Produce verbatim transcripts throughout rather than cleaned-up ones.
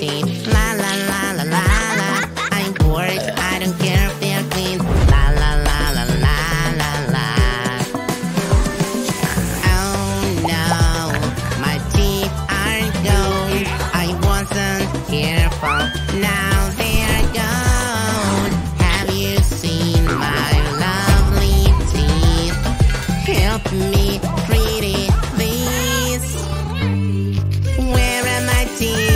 scene. La la la la la la. I'm bored, I don't care if they're clean. La la la la la la la. Oh no, my teeth aren't gold. I wasn't careful, now they're gone. Have you seen my lovely teeth? Help me, pretty. Where are my teeth,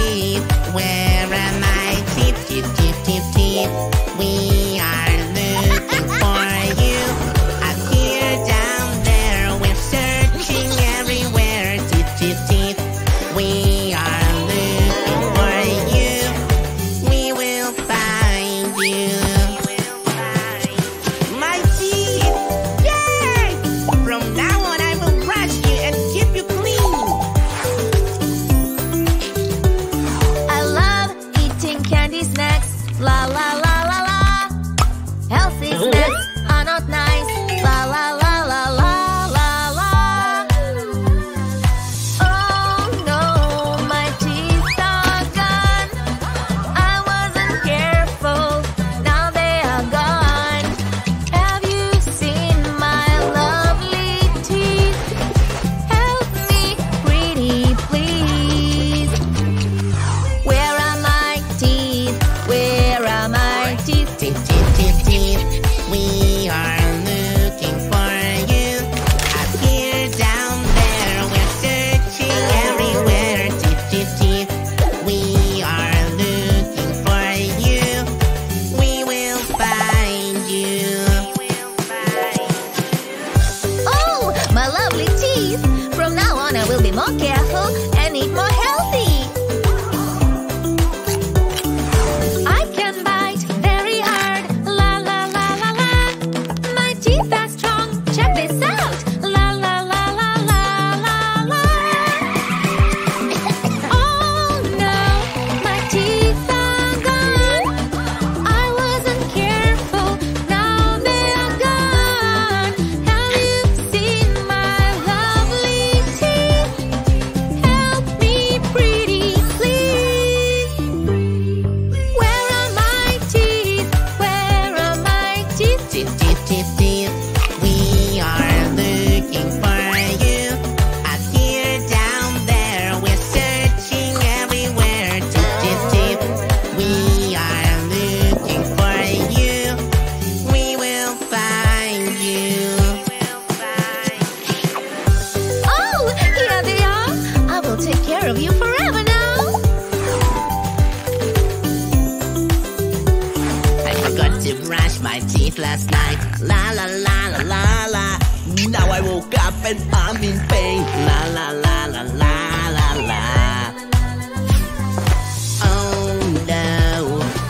teeth, teeth, teeth, teeth? We are looking for you. Up here, down there, we're searching everywhere. Teeth, teeth, teeth, we are looking for you. We will find you. My teeth, yay! From now on, I will brush you and keep you clean. La la la la la. Healthy snacks are not nice. La la la la la la la. Oh no,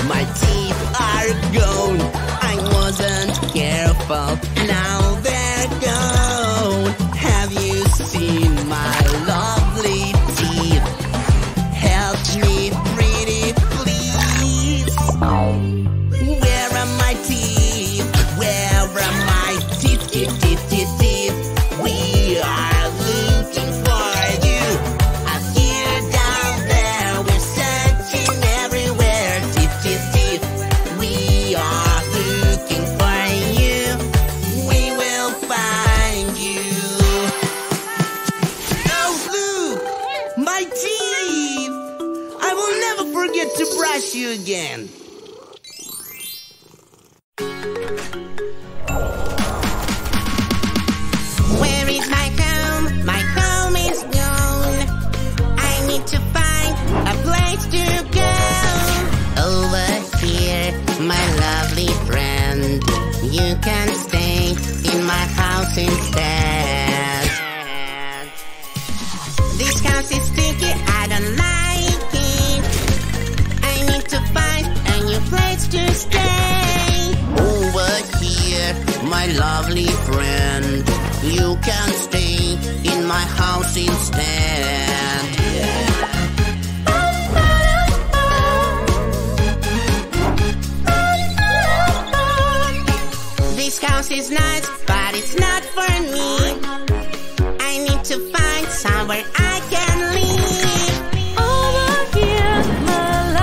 my teeth are gone. I wasn't careful, now they are gone. Have you seen my lovely teeth? Help me, pretty please. Where are my teeth? Where Teeth, teeth, teeth, teeth, we are looking for you. Up here, down there, we're searching everywhere. Teeth, teeth, teeth, we are looking for you. We will find you. Oh, my lovely teeth! From now on, I will be more careful and eat more healthy. To brush my teeth last night. La la la la la la. Now I woke up and I'm in pain. La la la la la la la. Oh no, my teeth are gone. I wasn't careful, now they're gone. Have you seen my lovely teeth? Help me, pretty please. To brush you again. Where is my home? My home is gone. I need to find a place to go. Over here, my lovely friend. You can stay in my house instead. This house is sticky, I don't like it. To find a new place to stay. Over here, my lovely friend. You can stay in my house instead. This house is nice, but it's not for me. I need to find somewhere I can live. Over here, my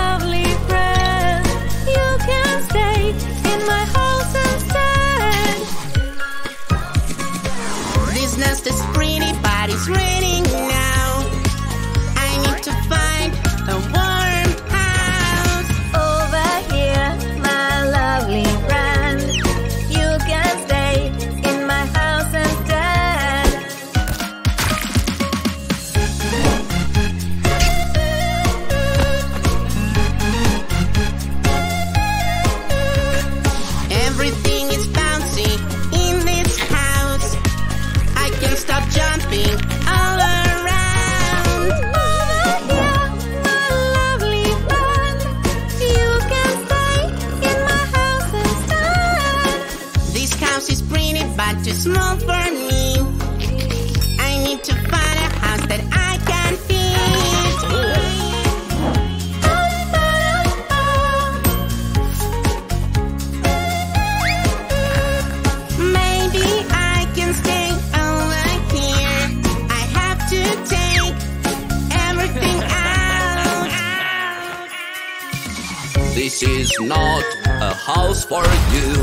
This is not a house for you.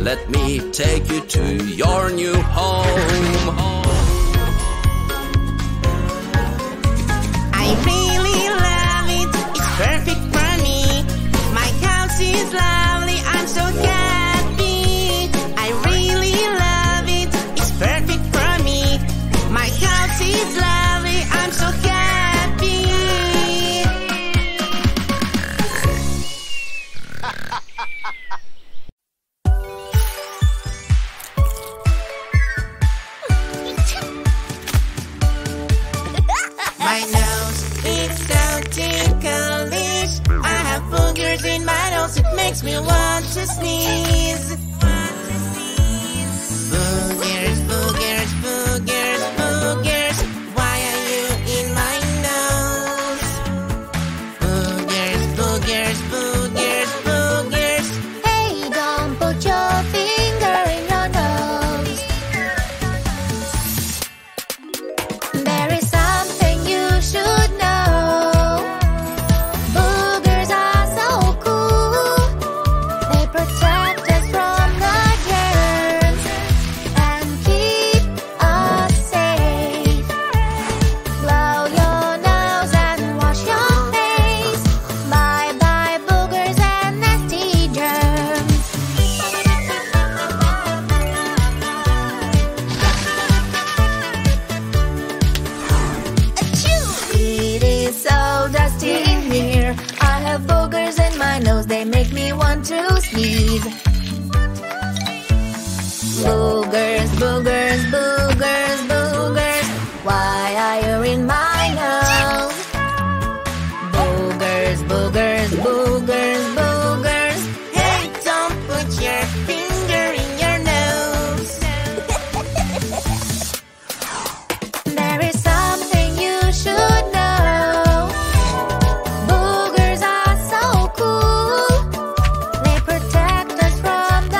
Let me take you to your new home. I really love it. It's perfect for me. My house is lovely. I'm so happy. I really love it. It's perfect for me. My house is lovely. I'm so happy. In my nose, it makes me want to sneeze. Boogers, boogers, boogers, boogers. Why are you in my nose? Boogers, boogers, boogers, boogers. Hey, don't put your finger in your nose. There is something you should know. Boogers, boogers, boogers, boogers. Why are you in my nose? Boogers, boogers, boogers, boogers. Hey, don't put your finger in your nose. There is something you should know. Boogers are so cool. They protect us from the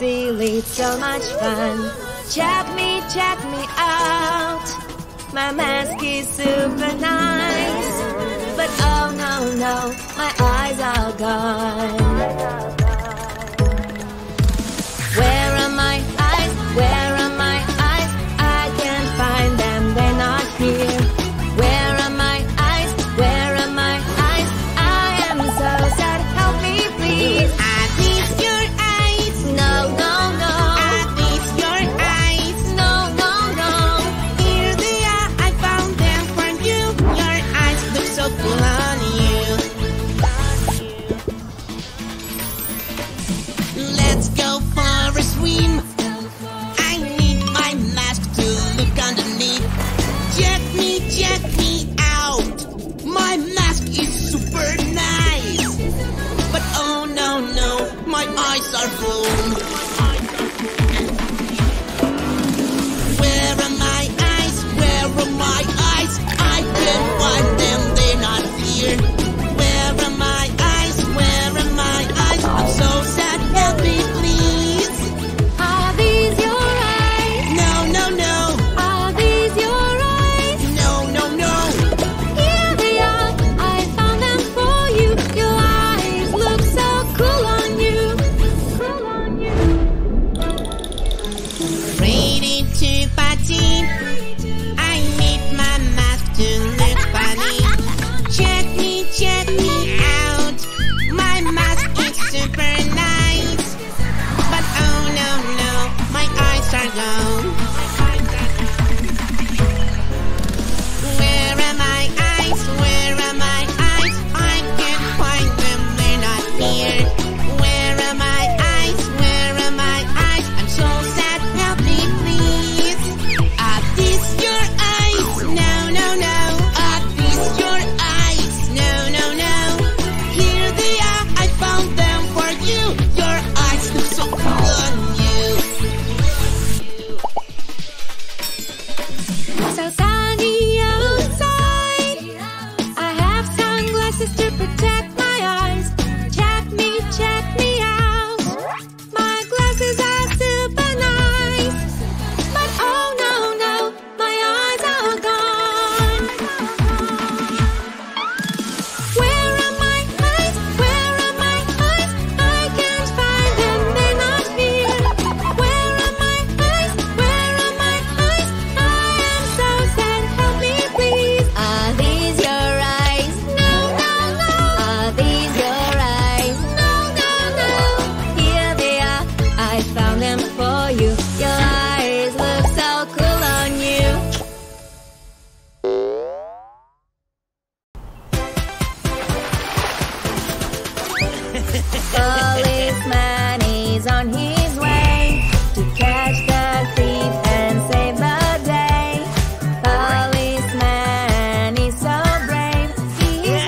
silly, it's so much fun. Check me, check me out. My mask is super nice, but oh no, no, my eyes are gone. Where are my eyes? Where are my eyes? I can't find them, they're not here. Where are my eyes? Where are my eyes? I am so sad, help me please. I miss your eyes. No, no, no, I miss your eyes. No, no, no. Here they are, I found them for you. Your eyes look so cool on you. This is to protect my eyes. Check me, check me out. My glasses are super nice, but oh no, no, my eyes are gone. Where are my eyes? Where are my eyes? I can't find them, they're not here. Where are my eyes? Where are my eyes? I am so sad, help me please. Are these your eyes? No, no, no. Are these your eyes? No, no, no. Here they are, I found them for you. Your eyes look so cool on you. Policeman is on his way to catch the thief and save the day. Policeman is so brave, he is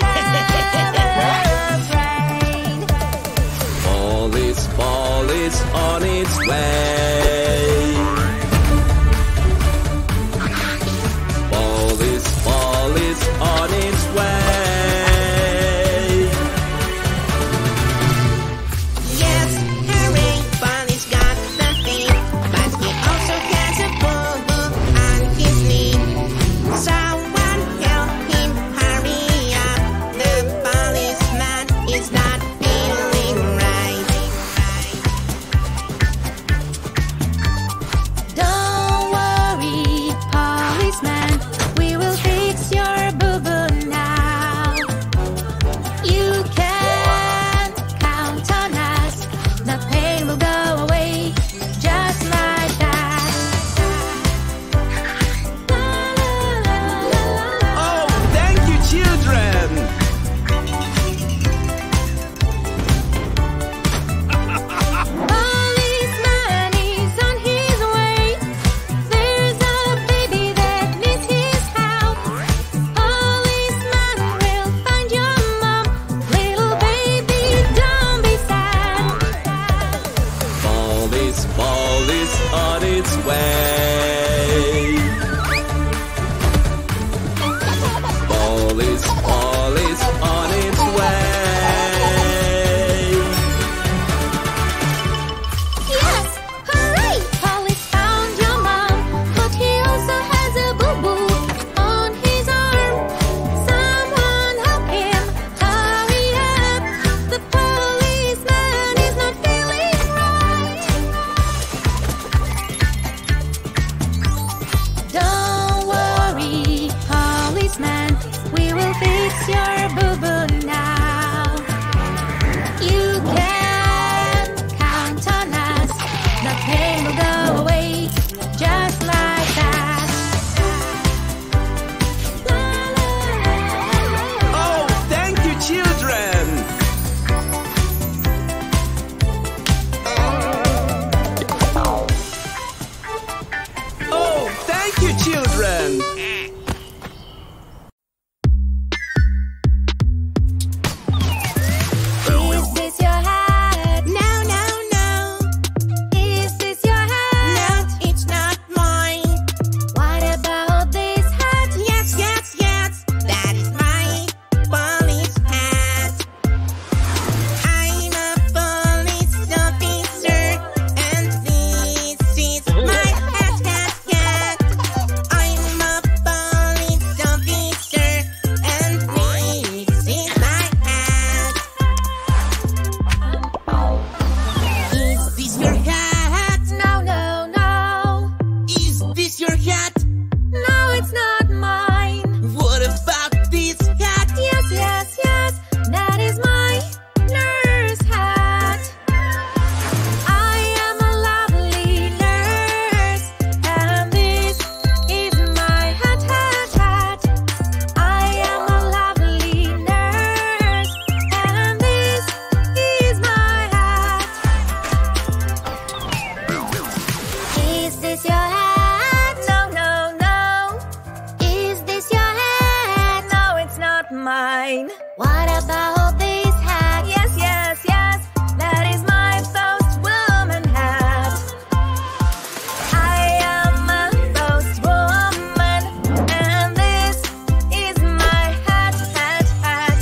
never afraid. All is, all is on its way. All is, all is on its way. Yes, hooray, Polly's got the thing, but he also has a boo-boo on his knee. Someone help him, hurry up, the policeman is not feeling right. Don't worry, policeman, we will fix your boo-boo now. You can count on us, the pain will go away just like that. La, la, la, la, la, la. Oh, thank you, children! Policeman is on his way. There's a baby that needs his help. Policeman will find your mom. Little baby, don't be sad. All is, all is on its way. All is, all is on its way. Yes, hooray! Polly's found your mom, but he also has a boo-boo on his arm. Someone help him, hurry up. The policeman is not feeling right. Don't worry, policeman, we will fix your boo-boo now. You can count on us, the pain will go away just like that. La, la, la, la, la. Oh, thank you, children! Oh, thank you, children! Is this your hat? No, no, no. Is this your hat? No, it's not mine. What about this hat? Yes, yes, yes. That's my police hat. I'm a police officer, and this is my hat, hat, hat. I'm a police officer, and this is my hat. Is this your hat? No, no, no. Is this your hat? No, it's not mine. What about this hat? Yes, yes, yes. That is my nurse hat. I am a lovely nurse, and this is my hat, hat, hat. I am a lovely nurse, and this is my hat. Is this your hat? No, no, no. Is this your hat? No, it's not mine. What about this hat? Yes, yes, yes. That is my postwoman hat. I am a postwoman, and this is my hat, hat, hat.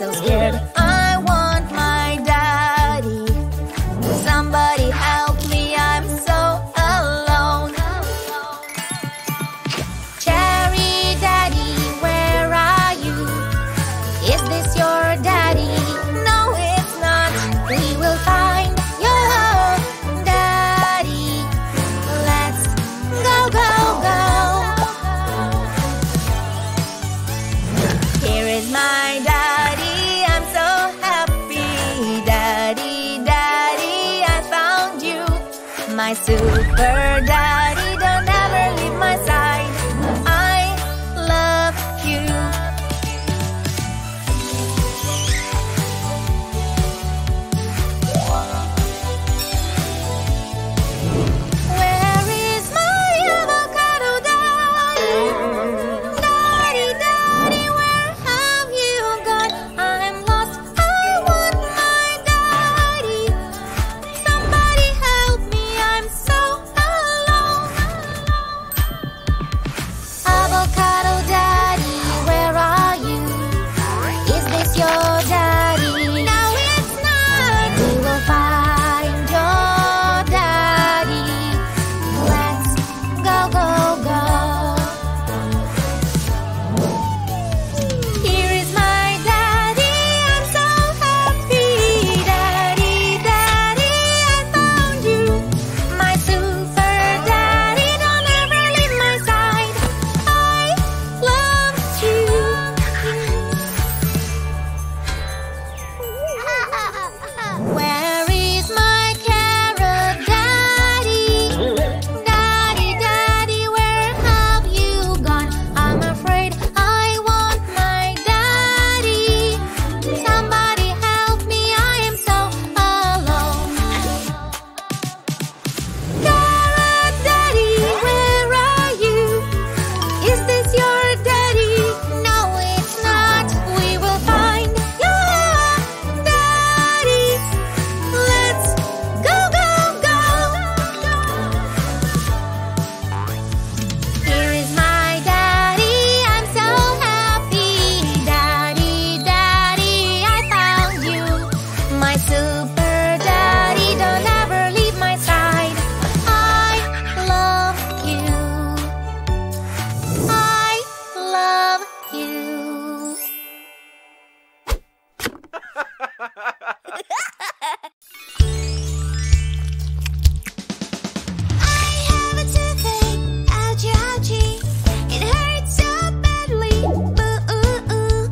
so scared. I want my daddy. Somebody help me, I'm so alone. Cherry Daddy, where are you? Is this your daddy? No, it's not. We will find your daddy. Let's go, go, go. Here is my daddy. My super daddy, don't ever leave my side. I love you. Where is my avocado daddy? Daddy, daddy, where have you gone? I'm lost, I want my daddy. Somebody help me, I'm so alone. Avocado Daddy, where are you? Is this your daddy? No, it's not. We will find your daddy. Let's go, go, go. Here is my daddy. I'm so happy. Daddy, daddy, I found you. My super daddy, don't ever leave my side. I love you. Where is my carrot daddy? Daddy, daddy, where have you gone? I'm afraid I want my daddy. Somebody help me, I am so alone. Carrot Daddy, where are you? Is this your daddy? No, it's not. We will find your daddy. Let's go, go, go. Here is my daddy. I'm so happy. Daddy, daddy, I found you. My super daddy, don't ever leave my side. I love you. I love you. I have a toothache, ouchie, ouchie. It hurts so badly, ooh, ooh, ooh.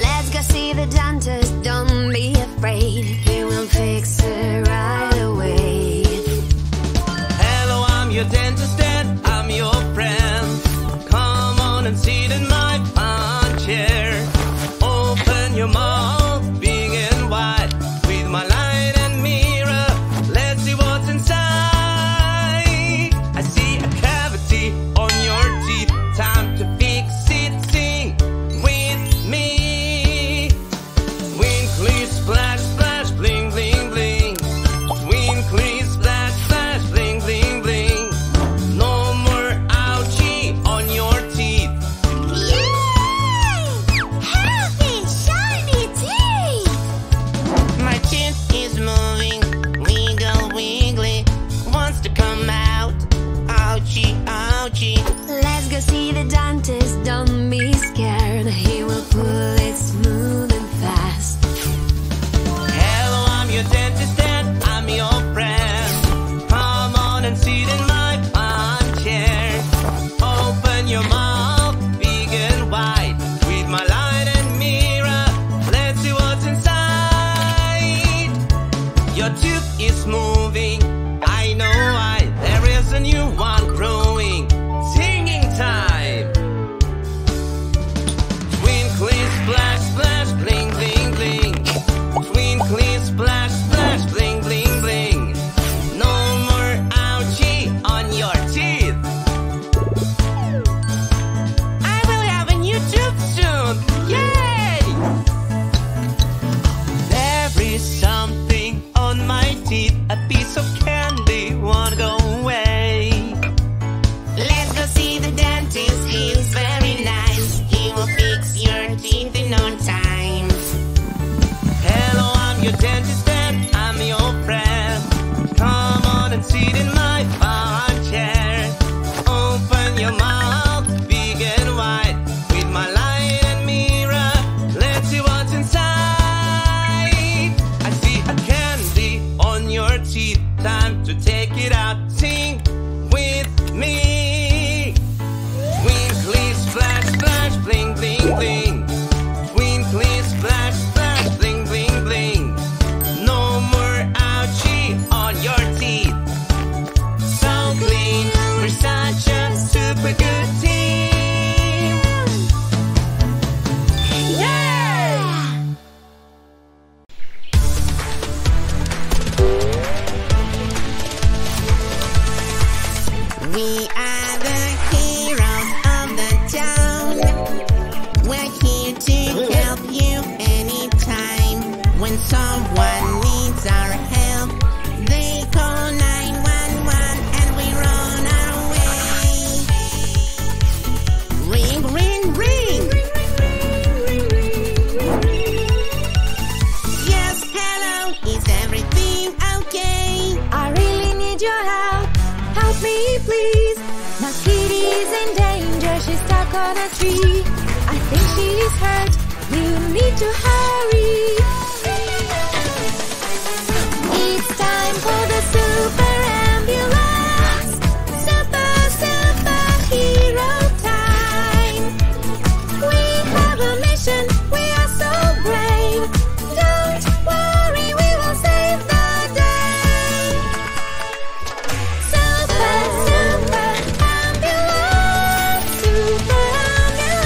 Let's go see the dentist, don't be afraid. He will fix it right away. Hello, I'm your dentist and I'm your friend. Come on and sit in my fun chair. Open your mouth, big and wide. With my light and mirror, let's see what's inside. I see a cavity on your teeth. Time to fix it, sing with me. Twinkly splash, splash, bling, bling, bling. Twinkly splash, splash, bling, bling, bling. No more ouchie on your teeth. Yay! Healthy, shiny teeth! My chin is moving, wiggle, wiggly. Wants to come out, ouchie, ouchie. Let's go see the dentist, don't be scared. He will pull it smooth and fast. Hello, I'm your dentist and I'm your friend. Come on and sit in my fun chair. Open your mouth, big and wide. With my light and mirror, let's see what's inside. Your tooth is moving, I know why. There is a new one growing. Singing time. Twinkly splash, splash, bling, bling, bling. Twinkly splash, splash, bling, bling, bling. No more ouchie on your teeth. I will have a new tooth soon. Yay! There is something on my to help you anytime. When someone needs our help, they call nine one one and we run away. Ring, ring, ring. Yes, hello, is everything okay? I really need your help. Help me, please. My kitty is in danger. She's stuck on a tree. I think she is hurt. You need to hurry. It's time for the super ambulance, super superhero time. We have a mission. We are so brave. Don't worry, we will save the day. Super super ambulance, super ambulance.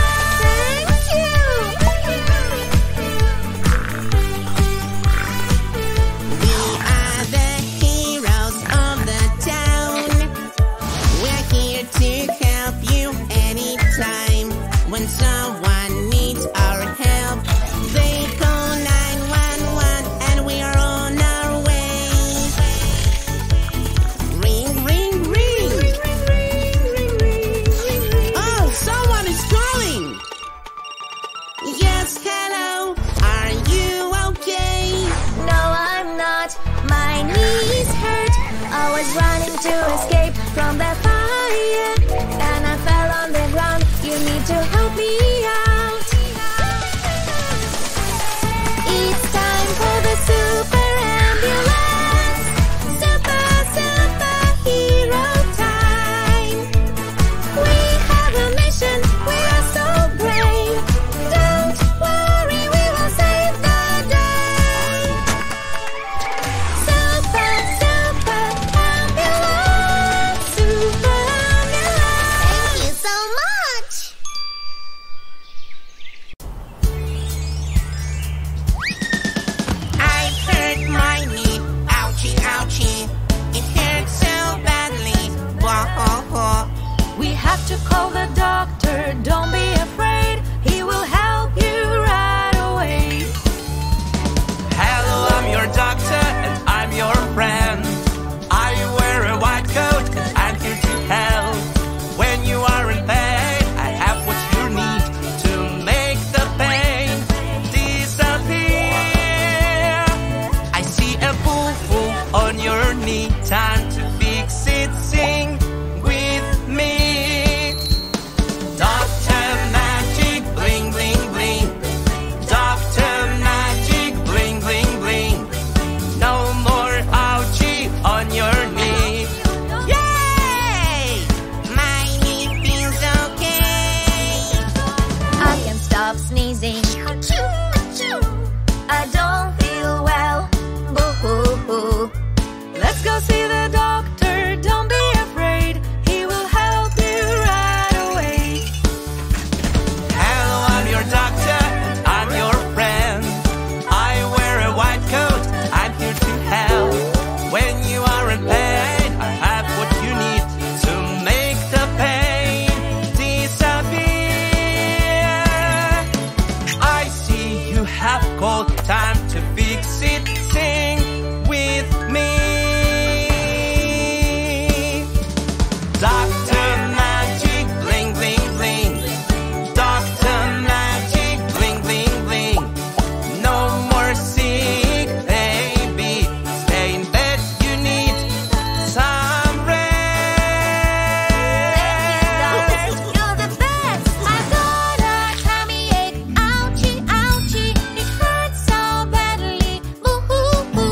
Thank you. We are the heroes of the town. We're here to help you anytime. When someone needs our help, they call nine one one and we are on our way. Ring, ring, ring. Oh, someone is calling. Yes, hello. Are you okay? No, I'm not. My knee is hurt. I was running to escape from the fire, and I fell on the ground. You need to help me out. It's time for the super ambulance, super superhero time. We have a mission. We are so brave. Don't worry, we will save the day. Super, super ambulance, super ambulance. Thank you so much. I hurt my knee, ouchie, ouchie. It hurts so badly. Whoa. We have to call the doctor. Don't be afraid. He will help you right away. Hello, I'm your doctor and I'm your friend. I wear a white coat and I'm here to help. When you are in pain, I have what you need to make the pain disappear. I see a boo boo on your knee. Time to fix it. Sing with me. Doctor Magic, bling, bling, bling. Doctor Magic, bling, bling, bling. No more ouchie on your knee. Yay! My knee feels okay. I can stop sneezing. I don't feel well. Boo hoo hoo. Let's go see the doctor. Don't be afraid. He will help you right away. Hello, I'm your doctor, and I'm your friend. I wear a white coat, I'm here to help. When you are in pain, I have what you need to make the pain disappear. I see you have cold, time to fix it. Sing with me. Doctor Magic, bling, bling, bling. Doctor Magic, bling, bling, bling. No more sick, baby. Stay in bed, you need some rest. You're the best. I've got a tummy ache. Ouchie, ouchie. It hurts so badly. Boo hoo hoo.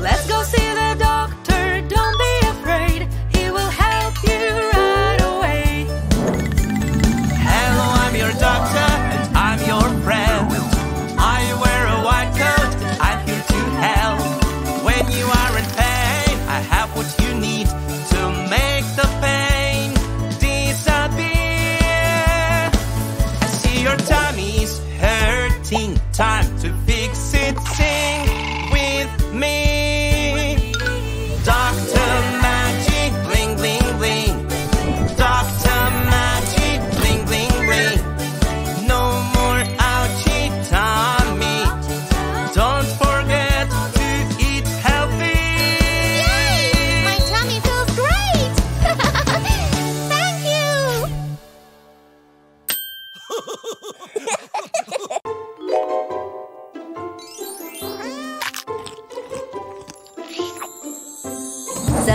Let's go see the doctor. Don't be afraid. He will help you right away. Hello, I'm your doctor, and I'm your friend. I wear a white coat, I'm here to help. When you are in pain, I have what you need to make the pain disappear. I see your tummy is hurting, time to fix it. Sing with me. Doctor Magic, bling, bling, bling. Doctor Magic, bling, bling, bling. No more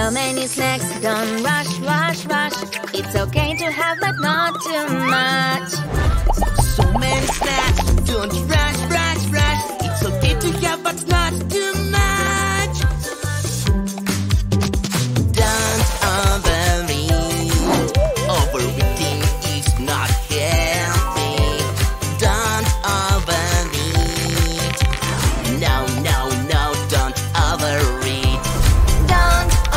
So many snacks, don't rush, rush, rush. It's okay to have, but not too much. So many snacks, don't rush, rush, rush. It's okay to have, but not too much. Don't overeat. Overeating is not healthy.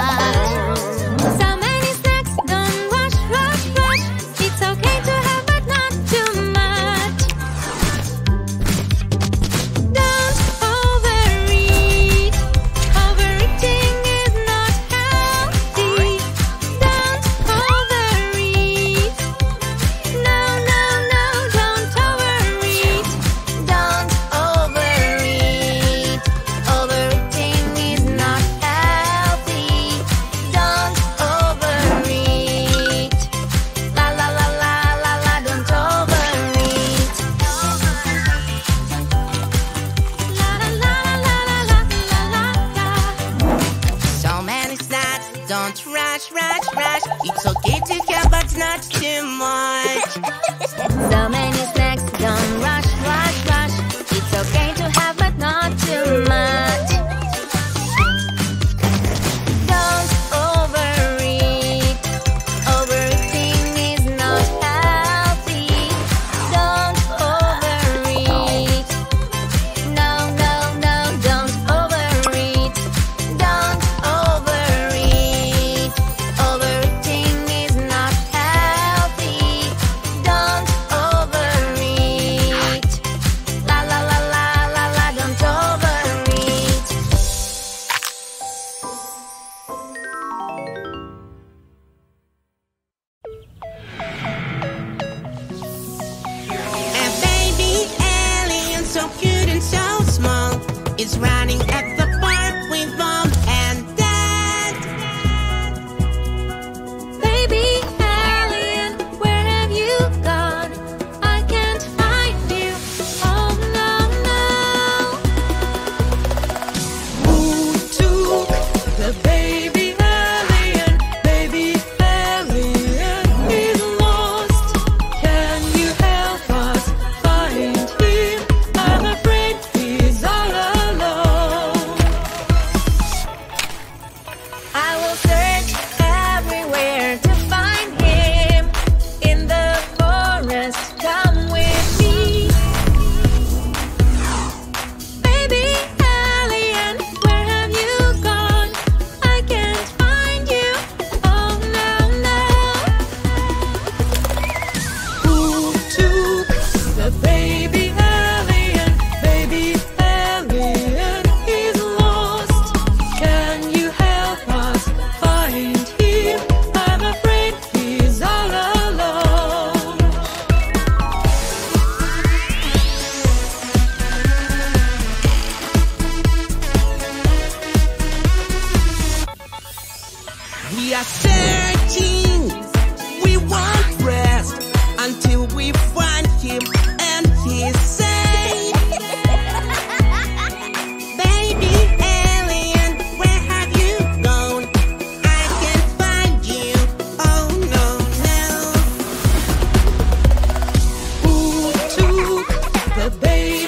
Don't overeat. No, no, no, don't overeat. Don't rush, rush, rush. It's okay to have, but not too much. So many snacks. Don't rush, rush, rush. It's okay to have, but not too much. So cute and so small, it's running at the park with mom and dad. Baby alien, where have you gone? I can't find you. Oh no, no. Move to the baby alien. Baby alien is lost. Can you help us find him? We are searching, we won't rest until we find him and he's safe. Baby alien, where have you gone? I can't find you, oh no, no. Who took the baby?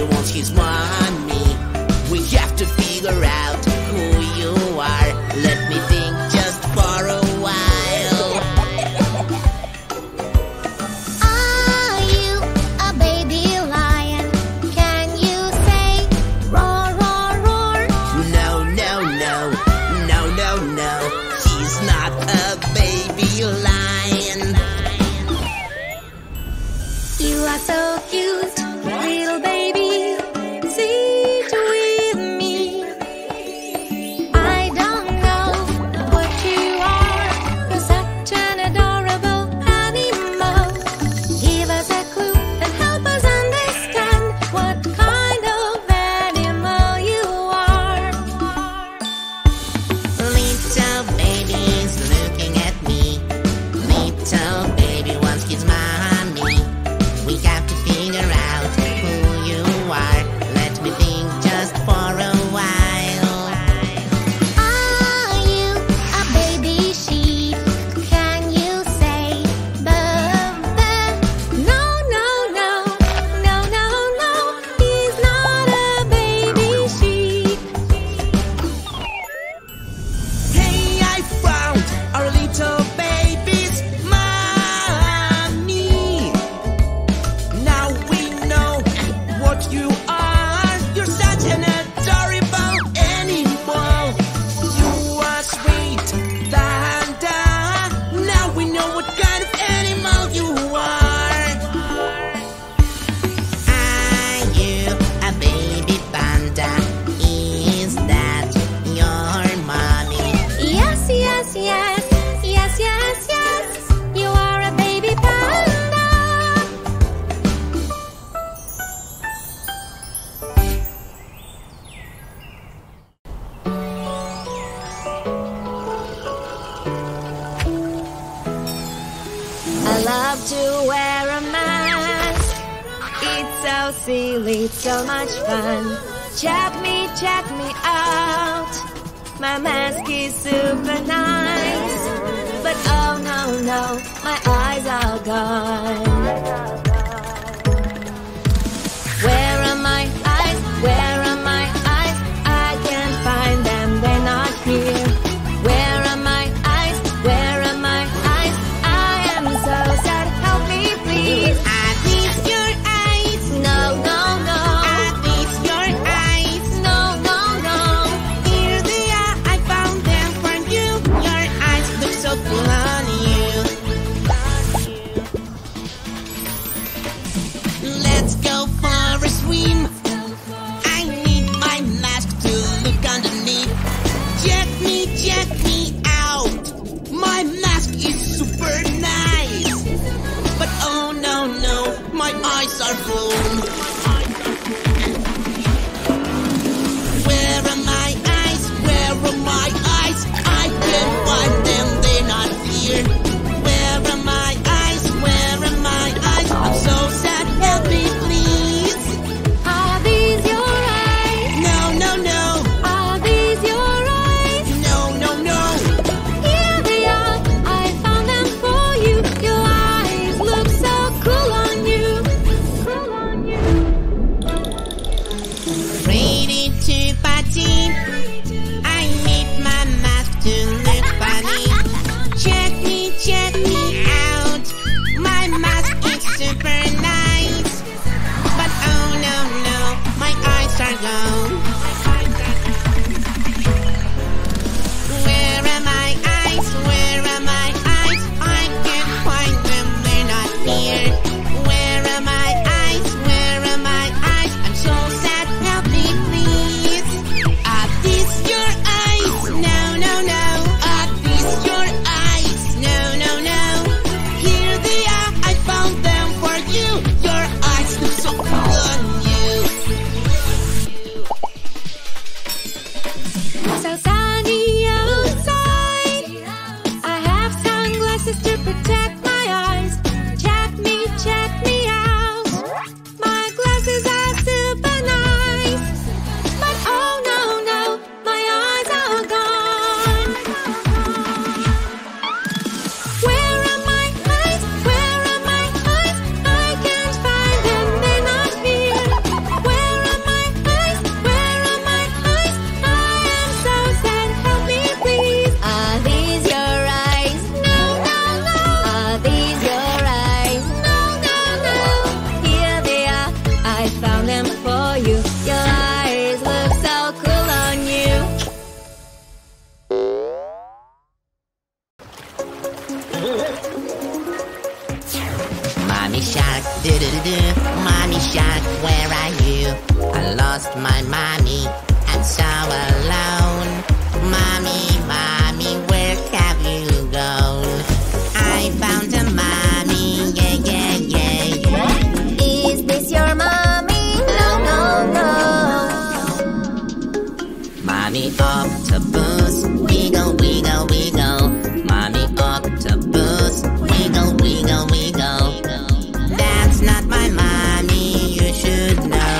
he wants his money. We have to figure out who you are. Let me think just for a while. Are you a baby lion? Can you say roar, roar, roar? No, no, no, no, no, no. He's not a baby lion. You are so cute, little baby. Sit with me. I don't know what you are. You're such an adorable animal. Give us a clue and help us understand what kind of animal you are. Little baby is looking at me. Little baby wants his mommy. We have to figure out who you are. Let me think just for a while. Are you a baby sheep? Can you say baa baa? No, no, no, no, no, no. He's not a baby sheep. Hey, I found our little baby's mommy. Now we know what you are. You're such an adorable animal. You are sweet, Danda. Now we know what kind of animal you are. Are you a baby panda? Is that your mommy? Yes, yes, yes, yes, yes, yes. You are a baby panda. I love to wear a mask. It's so silly, it's so much fun. Check me, check me out. My mask is super nice. But oh no, no, my eyes are gone. Where are my eyes? Where are my eyes? I can't find them, they're not here. Where are my eyes? Where are my eyes? I am so sad, help me please. I need your eyes. No, no, no. I need your eyes. No, no, no. Here they are, I found them for you. Your eyes look so cool on you. Let's go for a swim. I need my mask to look underneath. Check me, check me out. My mask is super nice. But oh no, no, my eyes are blown. Where are my eyes? Where are my eyes? I can't find them, they're not here. Where are my eyes? Where are my eyes? I'm so sad, help me please. Are these your eyes? No, no, no. Are these your eyes? No, no, no. Here they are, I found them for you. Your eyes look so cool on you. Cool on you. you. I lost my mommy, I'm so alone. Mommy, mommy, where have you gone? I found a mommy, yeah, yeah, yeah, yeah. Is this your mommy? No, no, no. Mommy octopus, wiggle, wiggle, wiggle. Mommy octopus, wiggle, wiggle, wiggle. That's not my mommy, you should know.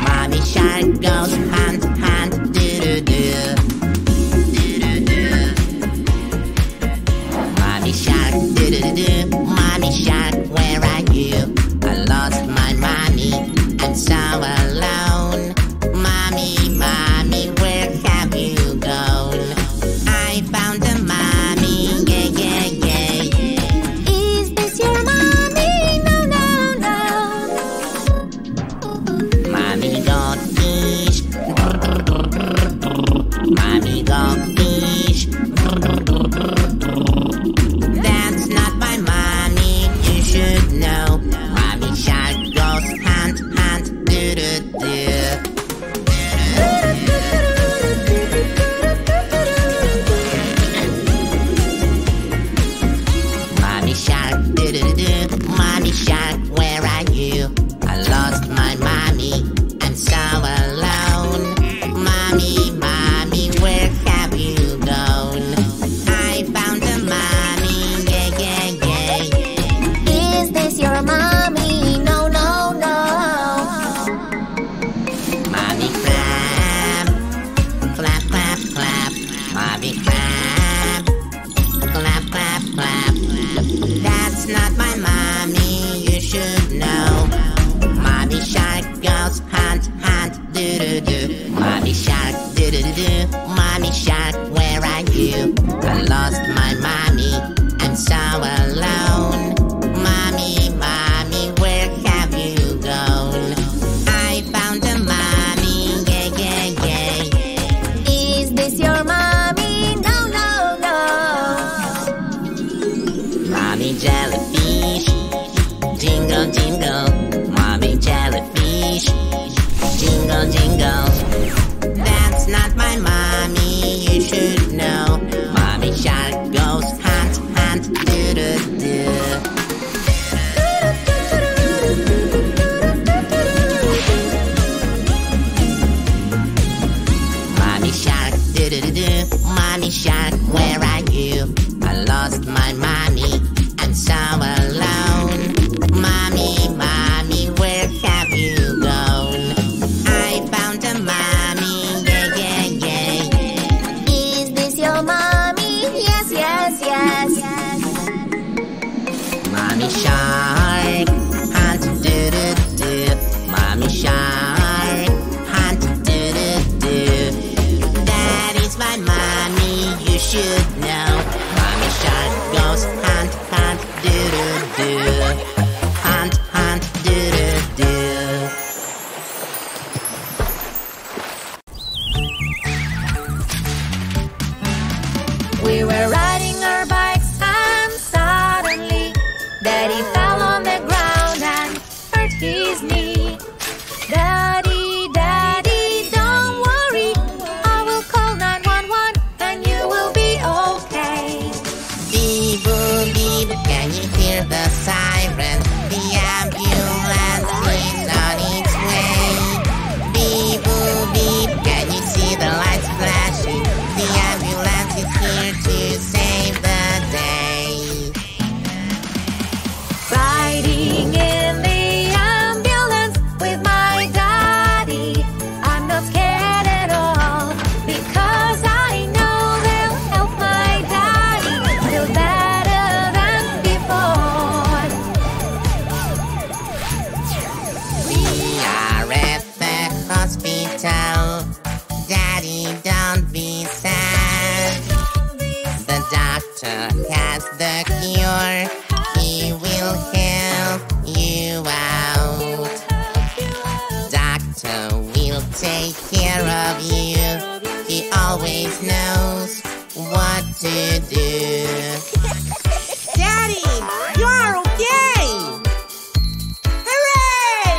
Mommy shark goes hunt, hunt, do-do-do. Do-do-do. Mommy shark, do-do-do. Mommy shark, where are you? I lost my mommy, I'm so alone. Mommy, mommy, where have you gone? I found a mommy, yeah, yeah, yeah, yeah. Is this your mommy? No, no, no. Mommy got fish. Mommy got fish. That's not my mommy, you should know. Mommy shark goes hunt, hunt, do do do. Mommy shark, do do do. Mommy shark, where are you? I lost my mommy, I'm so alone. Mommy, mommy, where have you gone? I found a mommy, yeah, yeah, yeah, yeah. Is this your mommy? No, no, no. Mommy clap, clap, clap, clap. Mommy clap, clap, clap, clap. That's not my mommy, you should know. Mommy shark goes hunt, hunt, do do do. Mommy shark, do do do. Mommy shark, where are you? I lost my mommy, I'm so alone. Mommy, mommy, where have you gone? I found a mommy, yeah, yeah, yeah, yeah. Is this your mommy? No, no, no. Mommy jellyfish, jingle, jingle. Mommy jellyfish, jingle, jingle. That's not my mommy, you should know. Mommy shark goes hunt, hunt, do do do. Mommy shark, do do do. Mommy shark, where are you? I lost my mommy, I'm so alone. Mommy, mommy, where have you gone? I found a mommy, yeah, yeah, yeah, yeah. Is this your mommy? Yes, yes, yes, yes. Mommy shark, hunt, do do do. Mommy shark, hunt, do do do. That is my mommy, you should know. Mommy shark goes hunt, hunt, do do do. Hunt, hunt, do-do-do. We were riding our bikes and suddenly Daddy fell on the ground and hurt his knee. Daddy, Daddy, don't worry, I will call nine one one and you will be okay. Beep, beep, can you hear the siren? The ambulance is on its way. Beep, beep, can you see the lights flashing? The ambulance is here to save the day. Riding in the ambulance with my daddy, I'm not scared at all, because I know they'll help my daddy feel better than before. We are at the hospital. Daddy, don't be sad. The doctor has the cure. He will help you out. Doctor will take care of you. He always knows what to do. Daddy, you are okay! Hooray!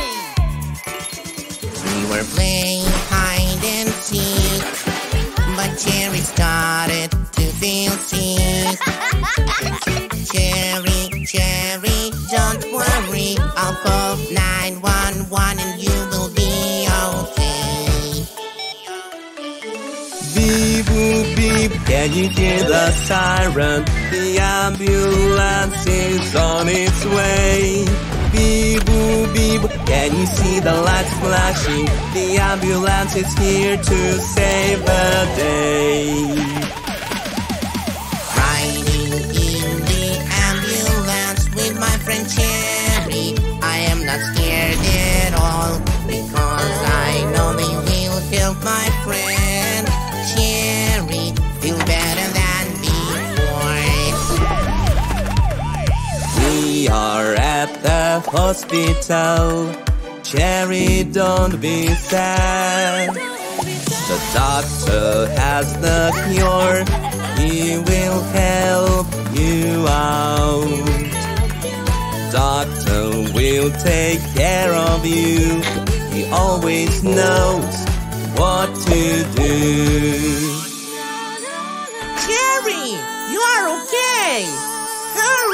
sick, but Cherry started to feel sick. Cherry, Cherry, don't worry, I'll call nine one one and you will be okay. Beep, beep, can you hear the siren? The ambulance is on its way. Beep, beep, can you see the lights flashing? The ambulance is here to save the day. Riding in the ambulance with my friend Cherry, I am not scared at all, because I know they will help my friend Cherry feel better than before. We are at the hospital. Cherry, don't be sad. The doctor has the cure. He will help you out. Doctor will take care of you. He always knows what to do. Cherry, you are okay. Hurry!